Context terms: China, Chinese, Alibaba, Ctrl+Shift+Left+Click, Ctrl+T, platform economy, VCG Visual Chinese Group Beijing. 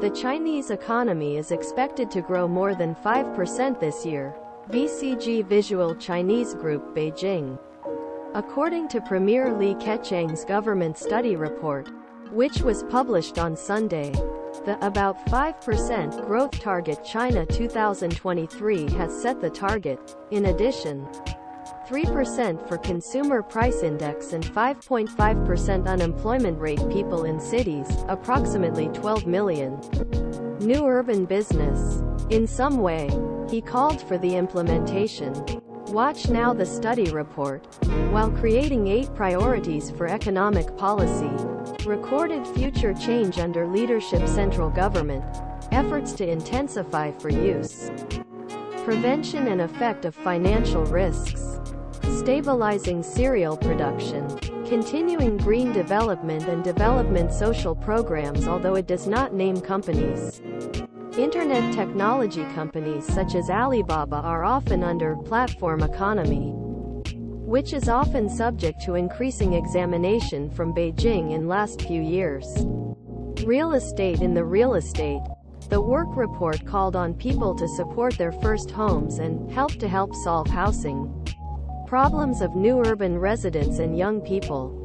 The Chinese economy is expected to grow more than 5% this year. VCG Visual Chinese Group Beijing. According to Premier Li Keqiang's government study report, which was published on Sunday, the about 5% growth target China 2023 has set the target. In addition, 3% for consumer price index and 5.5% unemployment rate. People in cities, approximately 12 million. New urban business. In some way, he called for the implementation. Watch now the study report. While creating 8 priorities for economic policy, recorded future change under leadership central government, efforts to intensify for use. Prevention and effect of financial risks. Stabilizing cereal production. Continuing green development and development social programs, although it does not name companies. Internet technology companies such as Alibaba are often under platform economy, which is often subject to increasing examination from Beijing in last few years. Real estate. In the real estate, the work report called on people to support their first homes and help solve housing problems of new urban residents and young people.